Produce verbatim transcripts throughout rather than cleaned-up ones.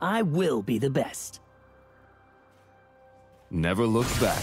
I will be the best. Never look back.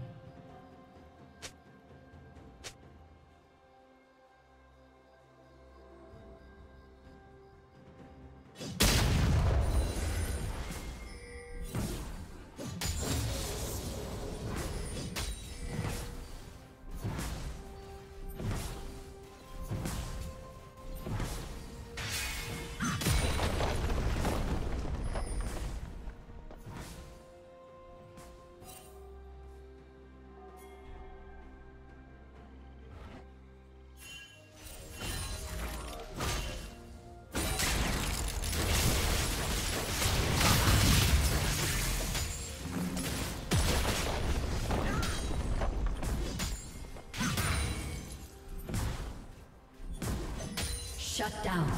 Shut down.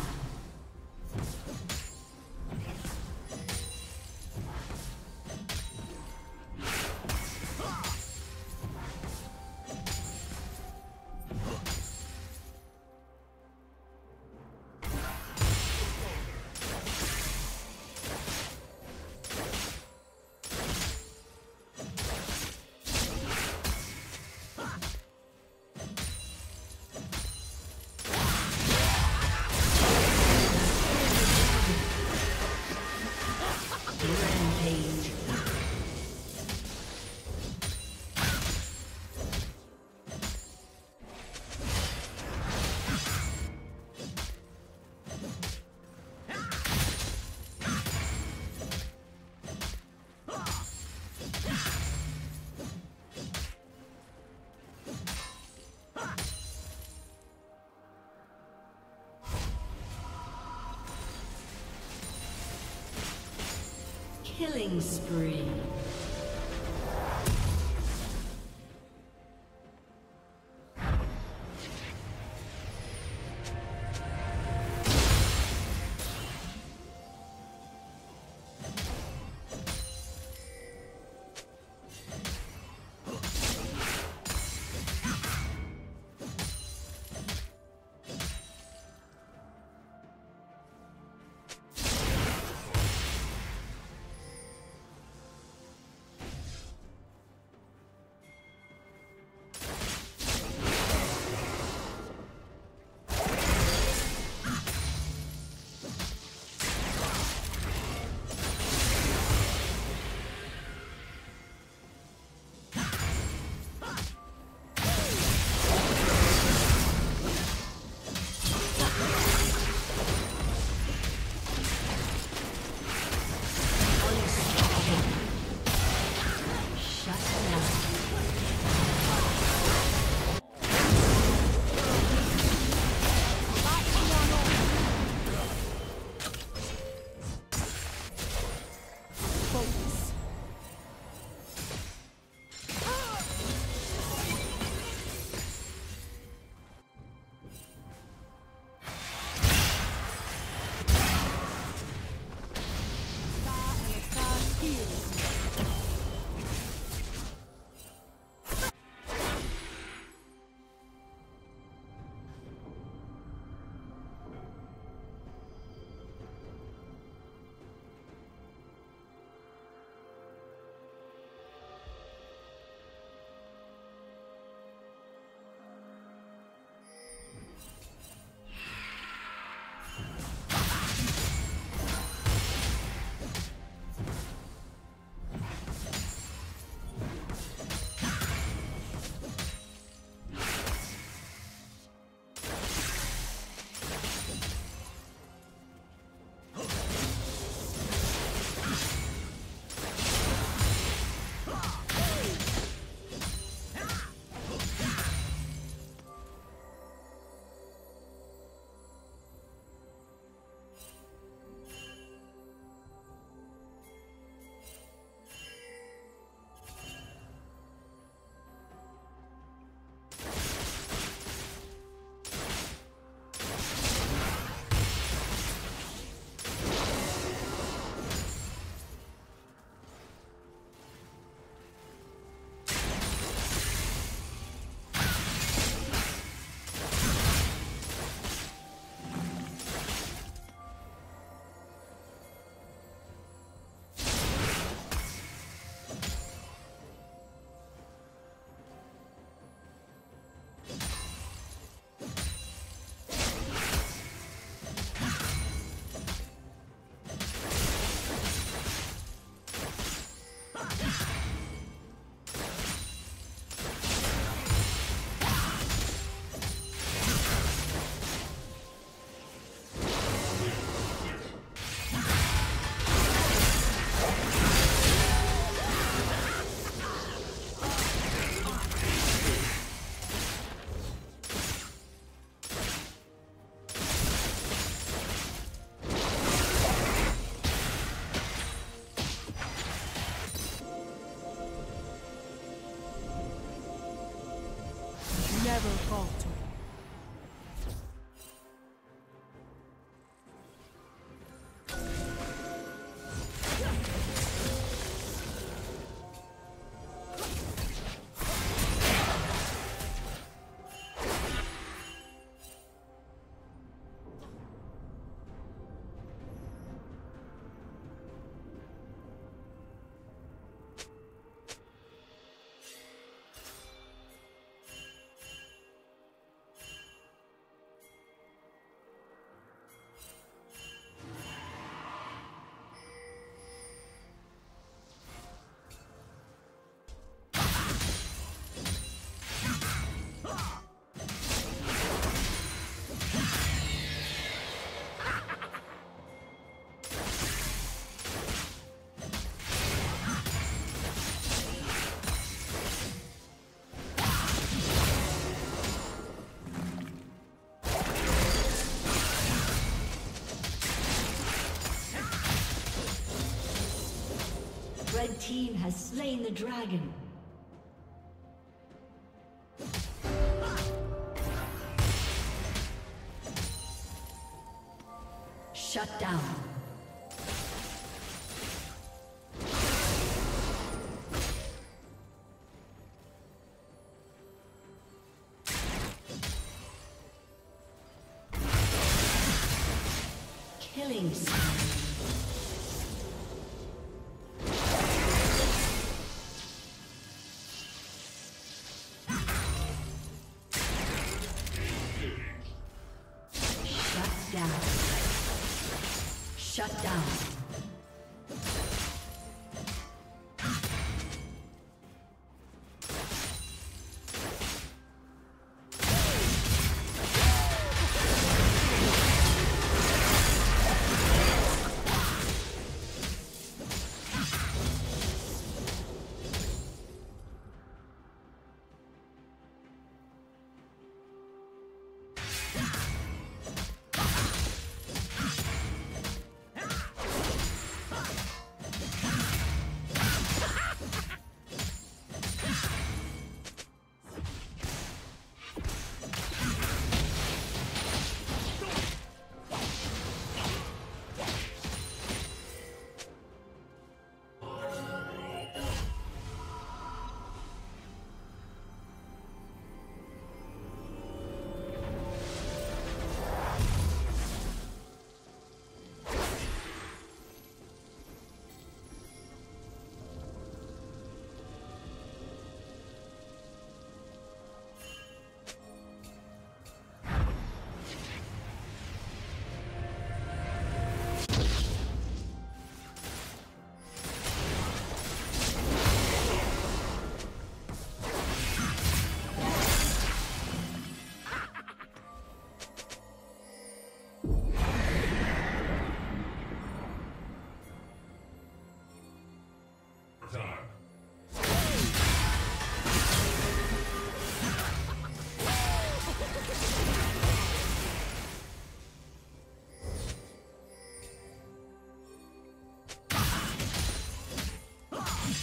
Killing spree. never falter. Red team has slain the dragon. Shut down. Shut down.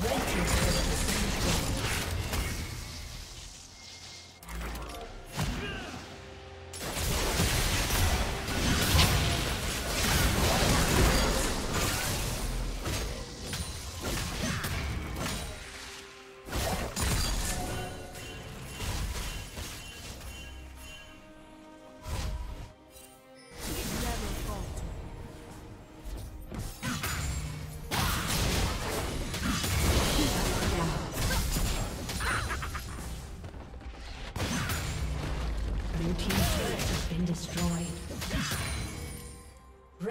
Red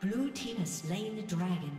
Blue team has slain the dragon.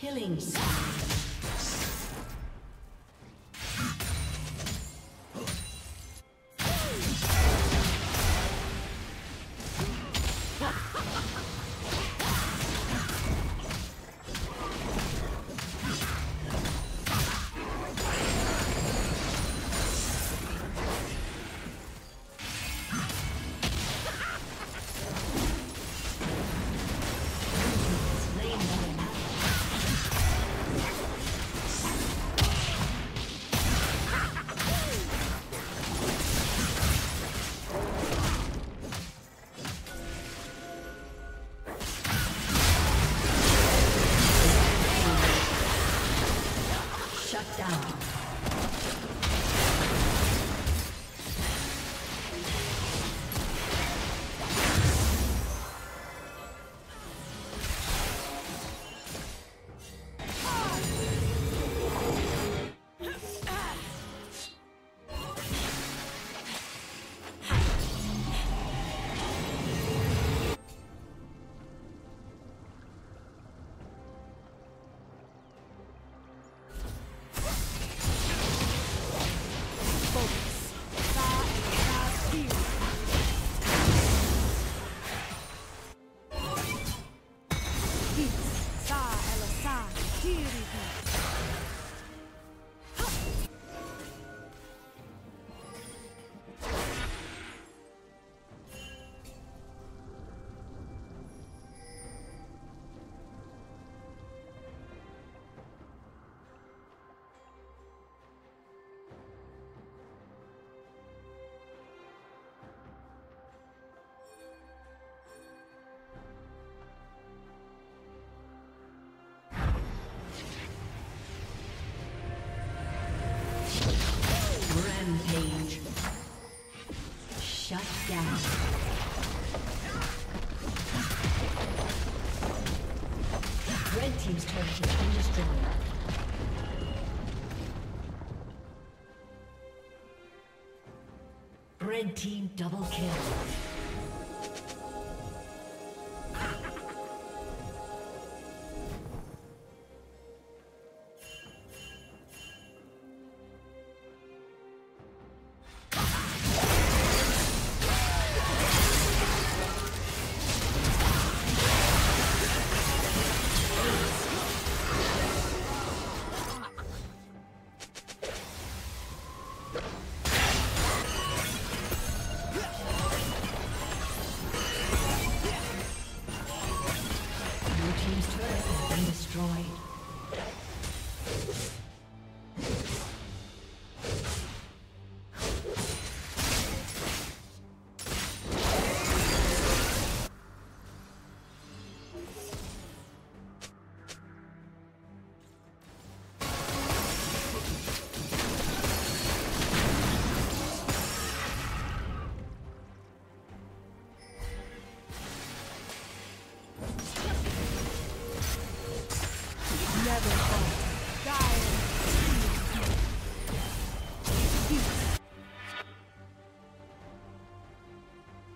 Killing Rampage. Shut down. Red team's turret has been destroyed. Red team double kill.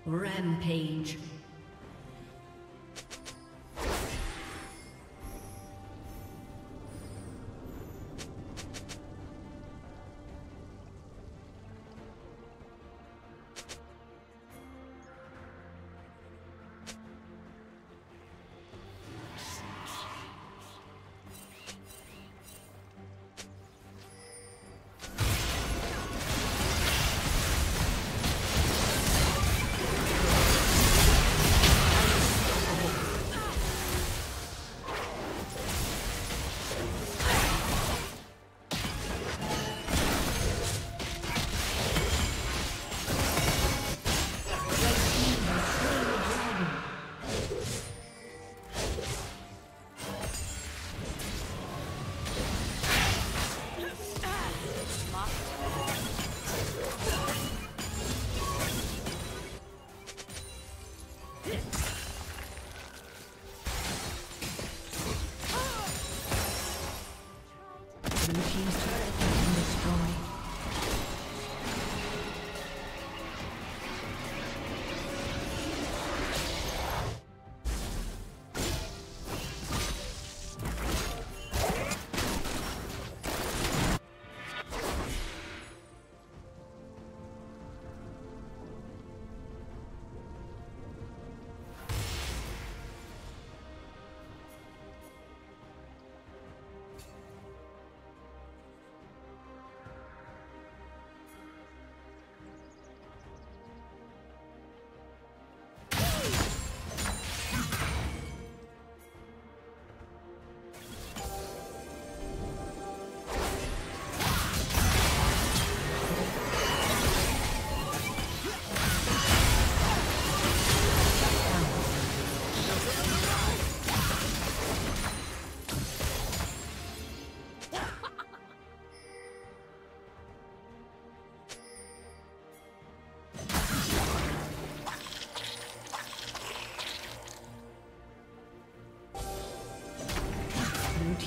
Rampage.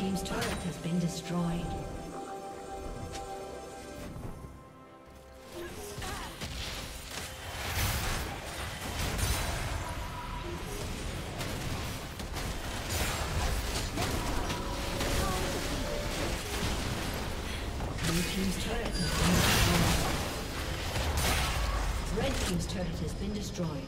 team's turret has been destroyed. Blue team's turret has been destroyed. Red team's turret has been destroyed.